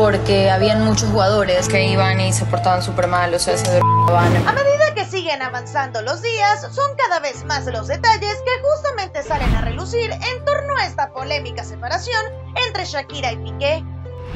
porque habían muchos jugadores que iban y se portaban súper mal, o sea, se drogaban. A medida que siguen avanzando los días, son cada vez más los detalles que justamente salen a relucir en torno a esta polémica separación entre Shakira y Piqué.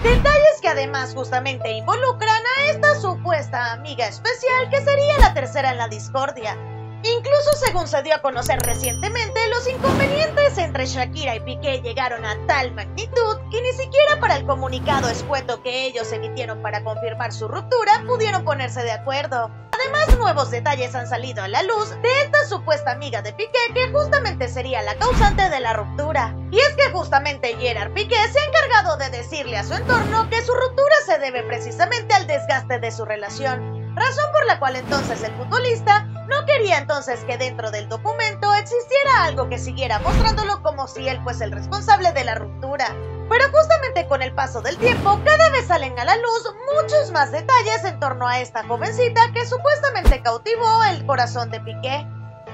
Detalles que además justamente involucran a esta supuesta amiga especial que sería la tercera en la discordia. Incluso según se dio a conocer recientemente, los inconvenientes entre Shakira y Piqué llegaron a tal magnitud que ni siquiera para el comunicado escueto que ellos emitieron para confirmar su ruptura pudieron ponerse de acuerdo. Además, nuevos detalles han salido a la luz de esta supuesta amiga de Piqué que justamente sería la causante de la ruptura. Y es que justamente Gerard Piqué se ha encargado de decirle a su entorno que su ruptura se debe precisamente al desgaste de su relación, razón por la cual entonces el futbolista no quería entonces que dentro del documento existiera algo que siguiera mostrándolo como si él fuese el responsable de la ruptura. Pero justamente con el paso del tiempo, cada vez salen a la luz muchos más detalles en torno a esta jovencita que supuestamente cautivó el corazón de Piqué.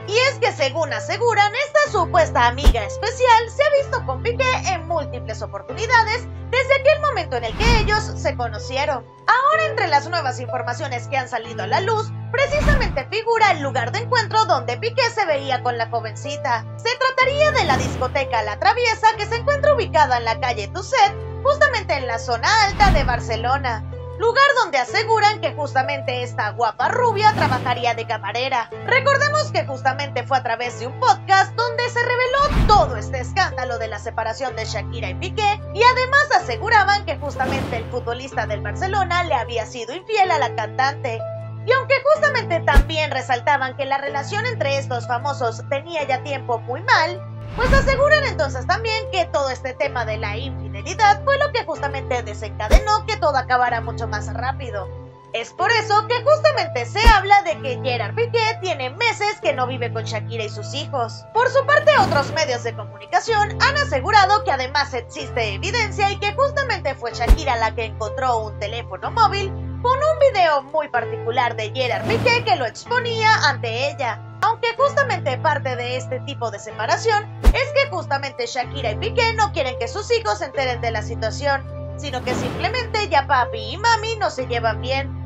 Y es que según aseguran, esta supuesta amiga especial se ha visto con Piqué en múltiples oportunidades desde aquel momento en el que ellos se conocieron. Ahora, entre las nuevas informaciones que han salido a la luz, precisamente figura el lugar de encuentro donde Piqué se veía con la jovencita. Se trataría de la discoteca La Traviesa, que se encuentra ubicada en la calle Tuset, justamente en la zona alta de Barcelona. Lugar donde aseguran que justamente esta guapa rubia trabajaría de camarera. Recordemos que justamente fue a través de un podcast donde se reveló todo este escándalo de la separación de Shakira y Piqué, y además aseguraban que justamente el futbolista del Barcelona le había sido infiel a la cantante. Y aunque justamente también resaltaban que la relación entre estos famosos tenía ya tiempo muy mal, pues aseguran entonces también que todo este tema de la infidelidad fue lo que justamente desencadenó que todo acabara mucho más rápido. Es por eso que justamente se habla de que Gerard Piqué tiene meses que no vive con Shakira y sus hijos. Por su parte, otros medios de comunicación han asegurado que además existe evidencia y que justamente fue Shakira la que encontró un teléfono móvil con un video muy particular de Gerard Piqué que lo exponía ante ella. Aunque justamente parte de este tipo de separación es que justamente Shakira y Piqué no quieren que sus hijos se enteren de la situación, sino que simplemente ya papi y mami no se llevan bien.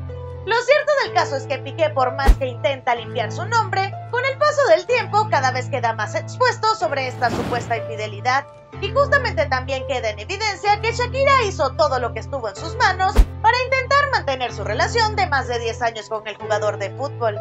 Lo cierto del caso es que Piqué, por más que intenta limpiar su nombre, con el paso del tiempo cada vez queda más expuesto sobre esta supuesta infidelidad. Y justamente también queda en evidencia que Shakira hizo todo lo que estuvo en sus manos para intentar mantener su relación de más de 10 años con el jugador de fútbol.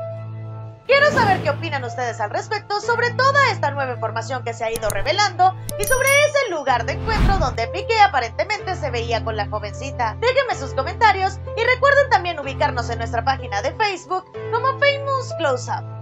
Quiero saber qué opinan ustedes al respecto sobre toda esta nueva información que se ha ido revelando y sobre ese lugar de encuentro donde Piqué aparentemente se veía con la jovencita. Déjenme sus comentarios y recuerden también ubicarnos en nuestra página de Facebook como Famous Close-Up.